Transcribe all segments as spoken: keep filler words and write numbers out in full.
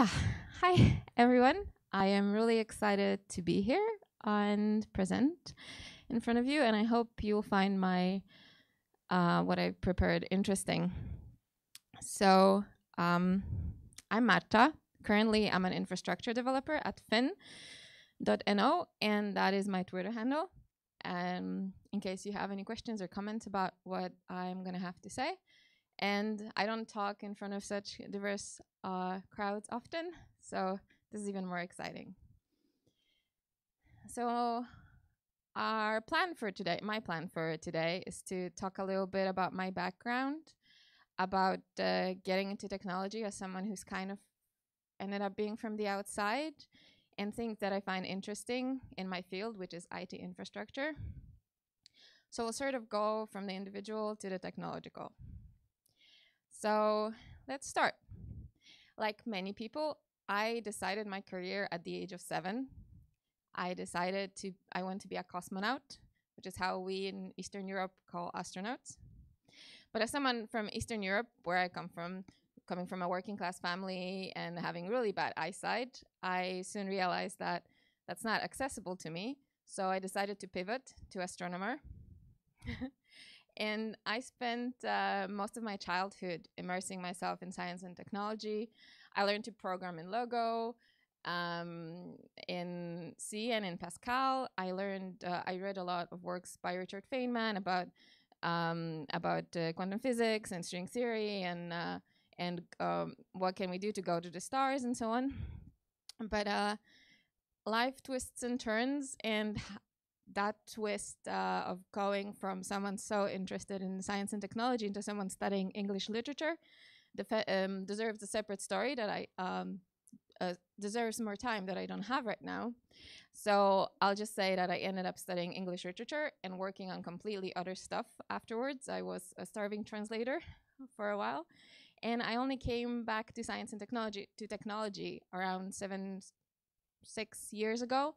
Yeah, hi everyone. I am really excited to be here and present in front of you, and I hope you'll find my uh, what I prepared interesting. So um, I'm Marta. Currently, I'm an infrastructure developer at fin dot no, and that is my Twitter handle. Um, in case you have any questions or comments about what I'm gonna have to say. And I don't talk in front of such diverse uh, crowds often, so this is even more exciting. So our plan for today, my plan for today, is to talk a little bit about my background, about uh, getting into technology as someone who's kind of ended up being from the outside, and things that I find interesting in my field, which is I T infrastructure. So we'll sort of go from the individual to the technological. So let's start. Like many people, I decided my career at the age of seven. I decided to, I want to be a cosmonaut, which is how we in Eastern Europe call astronauts. But as someone from Eastern Europe, where I come from, coming from a working class family and having really bad eyesight, I soon realized that that's not accessible to me. So I decided to pivot to astronomer. And I spent uh, most of my childhood immersing myself in science and technology. I learned to program in Logo, um, in C and in Pascal. I learned, uh, I read a lot of works by Richard Feynman about um, about uh, quantum physics and string theory and uh, and um, what can we do to go to the stars and so on. But uh, life twists and turns, and that twist uh, of going from someone so interested in science and technology into someone studying English literature um, deserves a separate story that I um, uh, deserves more time that I don't have right now. So I'll just say that I ended up studying English literature and working on completely other stuff afterwards. I was a starving translator for a while, and I only came back to science and technology to technology around seven, six years ago,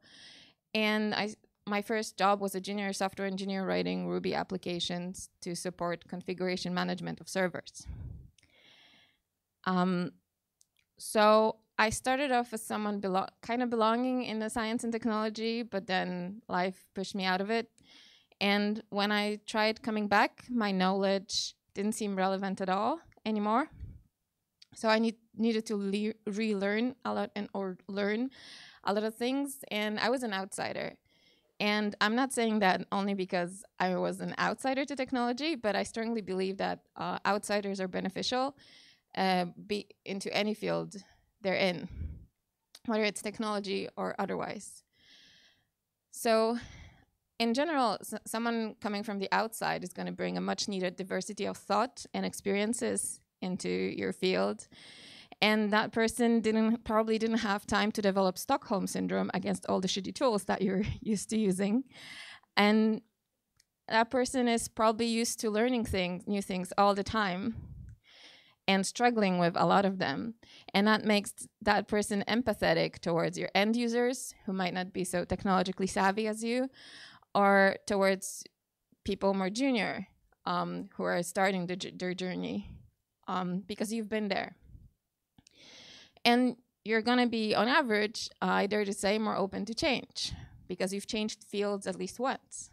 and I. My first job was a junior software engineer writing Ruby applications to support configuration management of servers. Um, so I started off as someone kind of belonging in the science and technology, but then life pushed me out of it. And when I tried coming back, my knowledge didn't seem relevant at all anymore. So I need needed to le relearn a lot and or learn a lot of things, and I was an outsider. And I'm not saying that only because I was an outsider to technology, but I strongly believe that uh, outsiders are beneficial uh, be into any field they're in, whether it's technology or otherwise. So in general, so someone coming from the outside is going to bring a much needed diversity of thought and experiences into your field. And that person didn't probably didn't have time to develop Stockholm Syndrome against all the shitty tools that you're used to using. And that person is probably used to learning things, new things all the time and struggling with a lot of them. And that makes that person empathetic towards your end users who might not be so technologically savvy as you, or towards people more junior um, who are starting the, their journey um, because you've been there. And you're going to be, on average, uh, I dare to say, more open to change because you've changed fields at least once.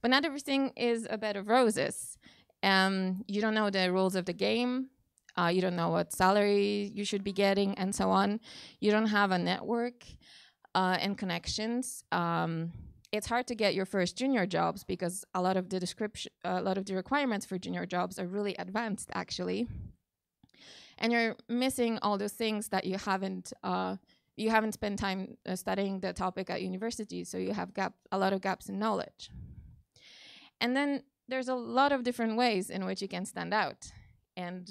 But not everything is a bed of roses. Um, you don't know the rules of the game. Uh, you don't know what salary you should be getting and so on. You don't have a network uh, and connections. Um, it's hard to get your first junior jobs because a lot of the description, a lot of the requirements for junior jobs are really advanced, actually. And you're missing all those things that you haven't uh, you haven't spent time uh, studying the topic at university, so you have gap a lot of gaps in knowledge. And then there's a lot of different ways in which you can stand out. And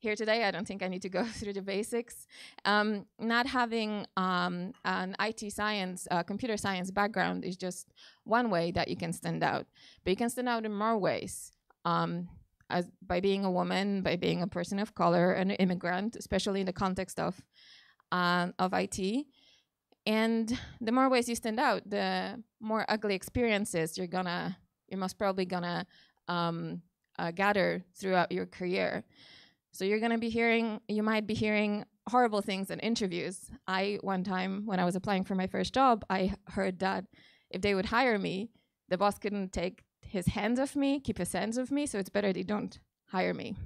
here today, I don't think I need to go through the basics. Um, not having um, an I T science, uh, computer science background is just one way that you can stand out, but you can stand out in more ways. Um, As by being a woman, by being a person of color, an immigrant, especially in the context of uh, of I T. And the more ways you stand out, the more ugly experiences you're gonna, you're most probably gonna um, uh, gather throughout your career. So you're gonna be hearing, you might be hearing horrible things in interviews. I, one time when I was applying for my first job, I heard that if they would hire me, the boss couldn't take his hands off me, keep his hands off me, so it's better they don't hire me.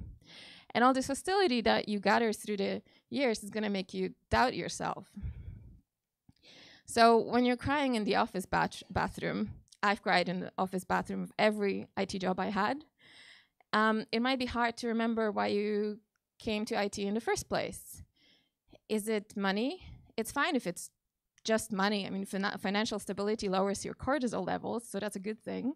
And all this hostility that you gather through the years is gonna make you doubt yourself. So when you're crying in the office bath bathroom, I've cried in the office bathroom of every I T job I had, um, it might be hard to remember why you came to I T in the first place. Is it money? It's fine if it's just money. I mean, fin- financial stability lowers your cortisol levels, so that's a good thing.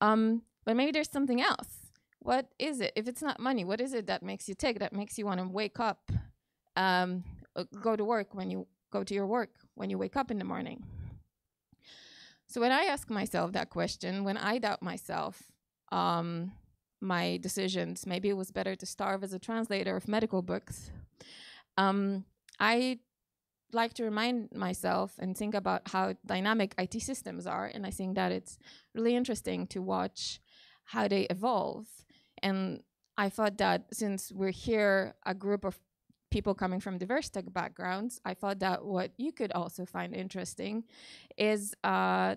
Um, but maybe there's something else. What is it? If it's not money, what is it that makes you tick, that makes you want to wake up, um, go to work when you go to your work, when you wake up in the morning? So when I ask myself that question, when I doubt myself, um, my decisions, maybe it was better to starve as a translator of medical books, Um, I like to remind myself and think about how dynamic I T systems are, and I think that it's really interesting to watch how they evolve. And I thought that since we're here, a group of people coming from diverse tech backgrounds, I thought that what you could also find interesting is uh,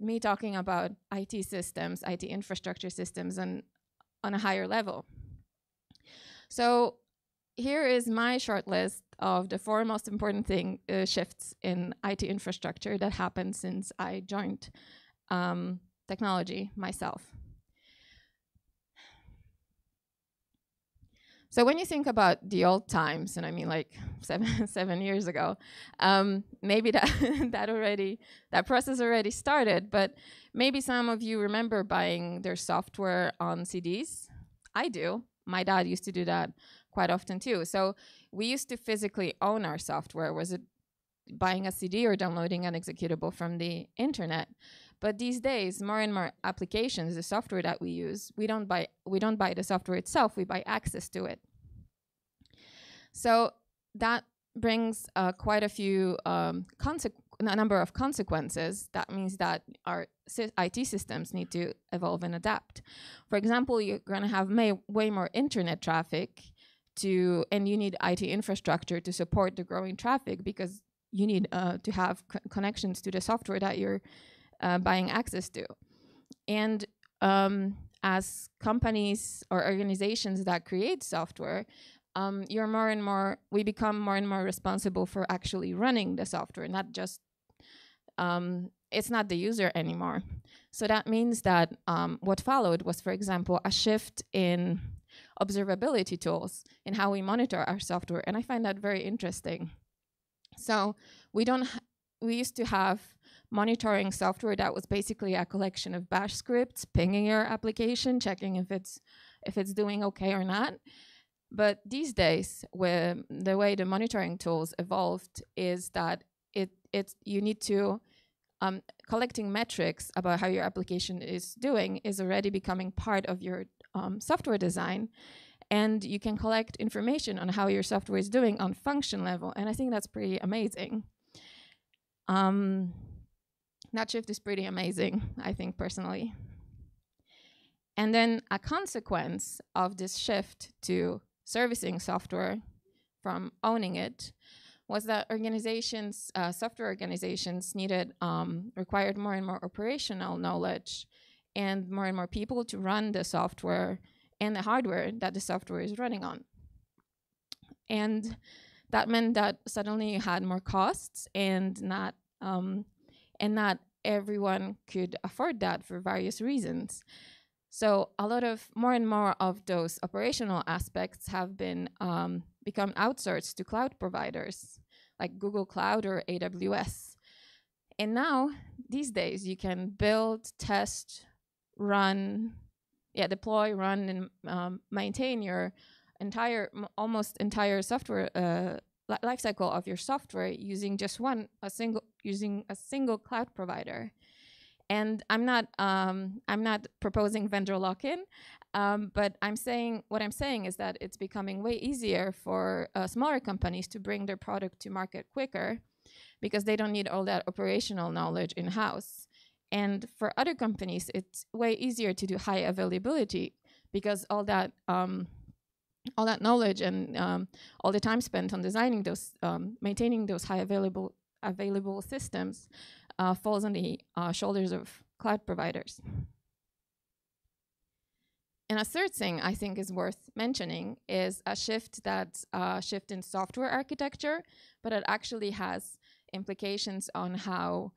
me talking about I T systems, I T infrastructure systems, and on a higher level. So here is my short list of the four most important thing, uh, shifts in I T infrastructure that happened since I joined um, technology myself. So when you think about the old times, and I mean like seven, seven years ago, um, maybe that, that, already, that process already started, but maybe some of you remember buying their software on C Ds. I do. My dad used to do that quite often too. So we used to physically own our software. Was it buying a C D or downloading an executable from the internet? But these days, more and more applications, the software that we use, we don't buy, we don't buy the software itself, we buy access to it. So that brings uh, quite a few, um, a number of consequences. That means that our I T systems need to evolve and adapt. For example, you're gonna have may way more internet traffic to, and you need I T infrastructure to support the growing traffic, because you need uh, to have co connections to the software that you're uh, buying access to. And um, as companies or organizations that create software, um, you're more and more, we become more and more responsible for actually running the software, not just, um, it's not the user anymore. So that means that um, what followed was, for example, a shift in observability tools and how we monitor our software, and I find that very interesting. So we don't ha we used to have monitoring software that was basically a collection of bash scripts pinging your application, checking if it's if it's doing okay or not. But these days, where the way the monitoring tools evolved is that it it's you need to Um, collecting metrics about how your application is doing is already becoming part of your um, software design, and you can collect information on how your software is doing on function level, and I think that's pretty amazing. Um, that shift is pretty amazing, I think, personally. And then a consequence of this shift to servicing software from owning it was that organizations, uh, software organizations needed, um, required more and more operational knowledge and more and more people to run the software and the hardware that the software is running on. And that meant that suddenly you had more costs, and not, um, and not everyone could afford that for various reasons. So a lot of, more and more of those operational aspects have been um, become outsourced to cloud providers like Google Cloud or A W S. And now, these days, you can build, test, run, yeah, deploy, run, and um, maintain your entire, m almost entire software uh, li lifecycle of your software using just one, a single, using a single cloud provider. And I'm not, um, I'm not proposing vendor lock-in, um, but I'm saying, what I'm saying is that it's becoming way easier for uh, smaller companies to bring their product to market quicker, because they don't need all that operational knowledge in-house. And for other companies, it's way easier to do high availability, because all that um, all that knowledge and um, all the time spent on designing those, um, maintaining those high available available systems uh, falls on the uh, shoulders of cloud providers. And a third thing I think is worth mentioning is a shift that uh, shift in software architecture, but it actually has implications on how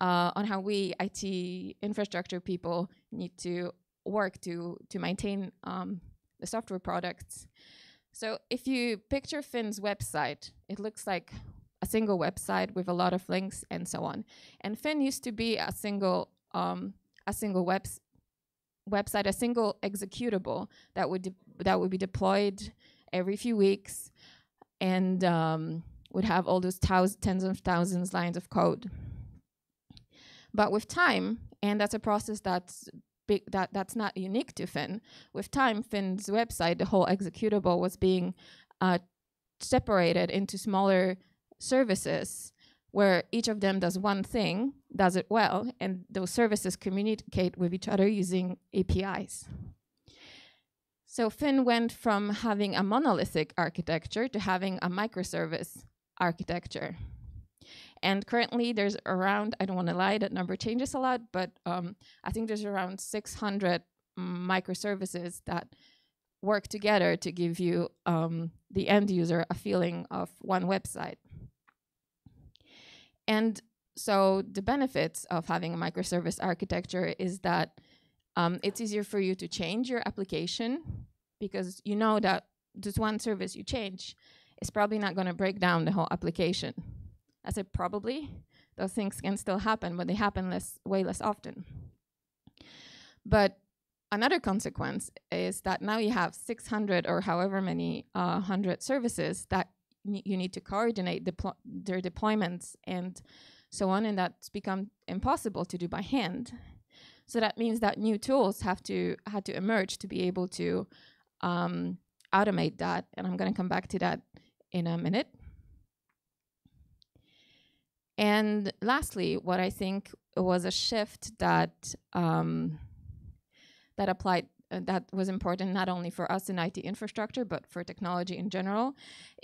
uh, on how we I T infrastructure people need to work to to maintain um, the software products. So if you picture Finn's website, it looks like a single website with a lot of links and so on. And Finn used to be a single um, a single web website, a single executable that would that would be deployed every few weeks, and um, would have all those tens of thousands lines of code. But with time, and that's a process that's big, that that's not unique to Finn. With time, Finn's website, the whole executable, was being uh, separated into smaller services, where each of them does one thing, does it well, and those services communicate with each other using A P Is. So Finn went from having a monolithic architecture to having a microservice architecture. And currently there's around, I don't want to lie, that number changes a lot, but um, I think there's around six hundred microservices that work together to give you, um, the end user, a feeling of one website. And so the benefits of having a microservice architecture is that um, it's easier for you to change your application, because you know that this one service you change is probably not going to break down the whole application. I said probably. Those things can still happen, but they happen less, way less often. But another consequence is that now you have six hundred or however many uh, hundred services that you need to coordinate deplo their deployments and so on, and that's become impossible to do by hand. So that means that new tools have to had to emerge to be able to um, automate that, and I'm going to come back to that in a minute. And lastly, what I think was a shift that um, that applied Uh, that was important not only for us in I T infrastructure, but for technology in general,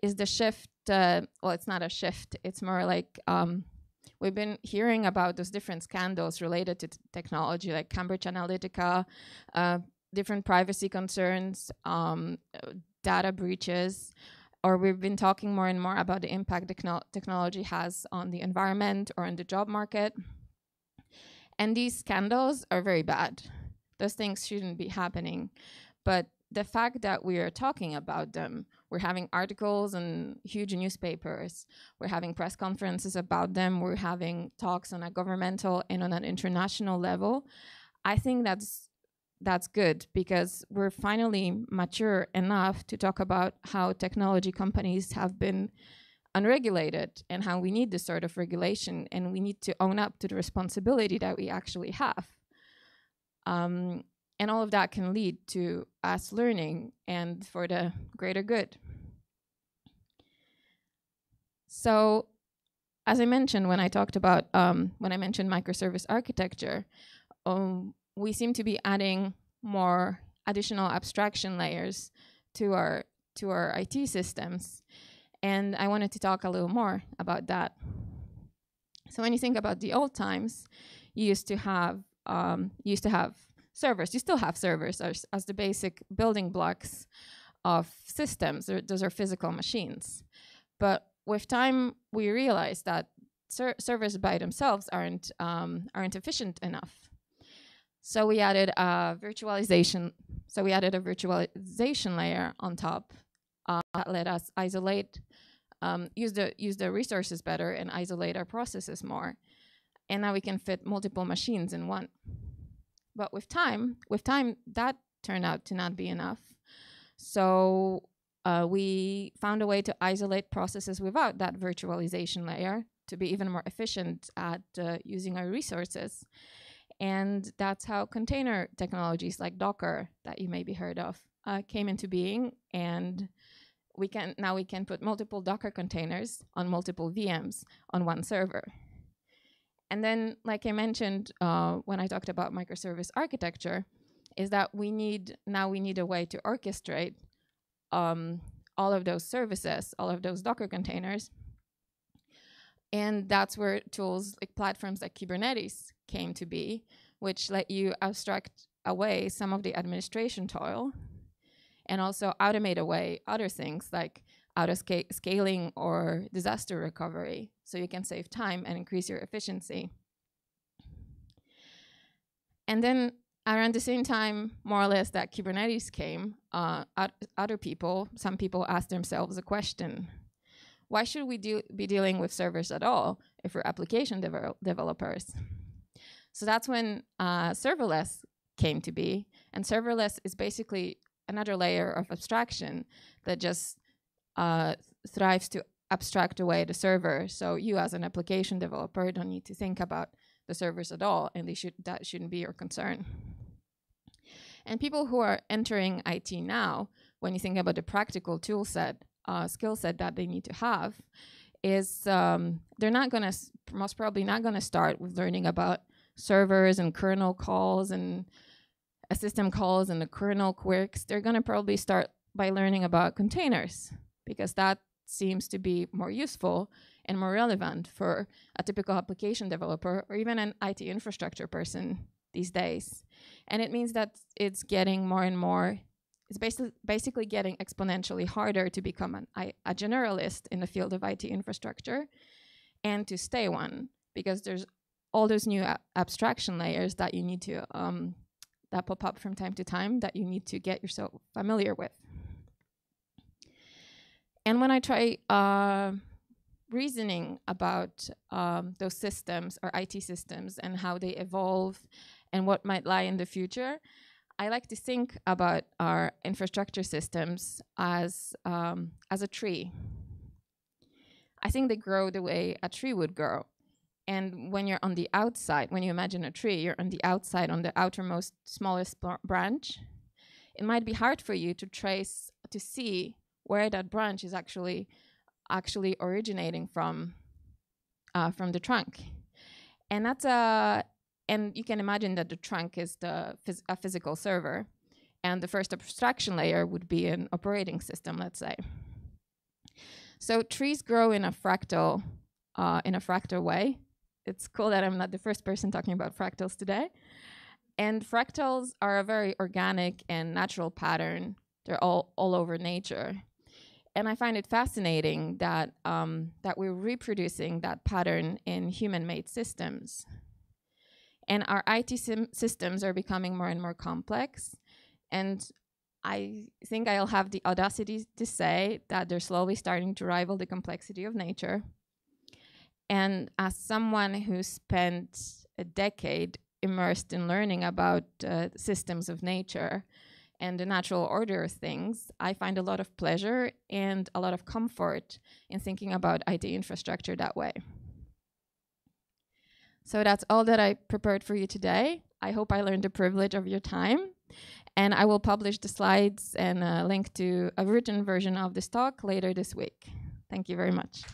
is the shift, uh, well, it's not a shift, it's more like um, we've been hearing about those different scandals related to technology, like Cambridge Analytica, uh, different privacy concerns, um, data breaches, or we've been talking more and more about the impact techno technology has on the environment or on the job market. And these scandals are very bad. Those things shouldn't be happening. But the fact that we are talking about them, we're having articles in huge newspapers, we're having press conferences about them, we're having talks on a governmental and on an international level, I think that's, that's good, because we're finally mature enough to talk about how technology companies have been unregulated and how we need this sort of regulation, and we need to own up to the responsibility that we actually have. Um, and all of that can lead to us learning and for the greater good. So, as I mentioned when I talked about, um, when I mentioned microservice architecture, um, we seem to be adding more additional abstraction layers to our, to our I T systems. And I wanted to talk a little more about that. So when you think about the old times, you used to have Um, you used to have servers. You still have servers as, as the basic building blocks of systems. They're, those are physical machines. But with time, we realized that ser servers by themselves aren't, um, aren't efficient enough. So we added a virtualization. So we added a virtualization layer on top uh, that let us isolate, um, use the, use the resources better and isolate our processes more. And now we can fit multiple machines in one. But with time, with time, that turned out to not be enough. So uh, we found a way to isolate processes without that virtualization layer to be even more efficient at uh, using our resources. And that's how container technologies like Docker, that you may be heard of, uh, came into being. And we can now we can put multiple Docker containers on multiple V Ms on one server. And then, like I mentioned uh, when I talked about microservice architecture, is that we need now we need a way to orchestrate um, all of those services, all of those Docker containers. And that's where tools like platforms like Kubernetes came to be, which let you abstract away some of the administration toil and also automate away other things like auto sca- scaling or disaster recovery, so you can save time and increase your efficiency. And then around the same time, more or less, that Kubernetes came, uh, other people, some people asked themselves a question. Why should we do, be dealing with servers at all if we're application devel- developers? So that's when uh, serverless came to be. And serverless is basically another layer of abstraction that just uh, thrives to abstract away the server. So you as an application developer don't need to think about the servers at all, and they should, that shouldn't be your concern. And people who are entering I T now, when you think about the practical tool set, Uh, skill set that they need to have, is um, they're not going to, most probably not going to start with learning about servers and kernel calls and a system calls and the kernel quirks. They're going to probably start by learning about containers, because that seems to be more useful and more relevant for a typical application developer or even an I T infrastructure person these days. And it means that it's getting more and more It's basically, basically getting exponentially harder to become an, I, a generalist in the field of I T infrastructure and to stay one, because there's all those new ab- abstraction layers that you need to, um, that pop up from time to time that you need to get yourself familiar with. And when I try uh, reasoning about um, those systems or I T systems and how they evolve and what might lie in the future, I like to think about our infrastructure systems as, um, as a tree. I think they grow the way a tree would grow. And when you're on the outside, when you imagine a tree, you're on the outside, on the outermost, smallest branch, it might be hard for you to trace, to see where that branch is actually, actually originating from, uh, from the trunk. And that's a, And you can imagine that the trunk is the phys- a physical server, and the first abstraction layer would be an operating system, let's say. So trees grow in a fractal, uh, in a fractal way. It's cool that I'm not the first person talking about fractals today. And fractals are a very organic and natural pattern. They're all, all over nature. And I find it fascinating that, um, that we're reproducing that pattern in human-made systems. And our I T sim- systems are becoming more and more complex. And I think I'll have the audacity to say that they're slowly starting to rival the complexity of nature. And as someone who spent a decade immersed in learning about uh, systems of nature and the natural order of things, I find a lot of pleasure and a lot of comfort in thinking about I T infrastructure that way. So that's all that I prepared for you today. I hope I learned the privilege of your time. And I will publish the slides and a link to a written version of this talk later this week. Thank you very much.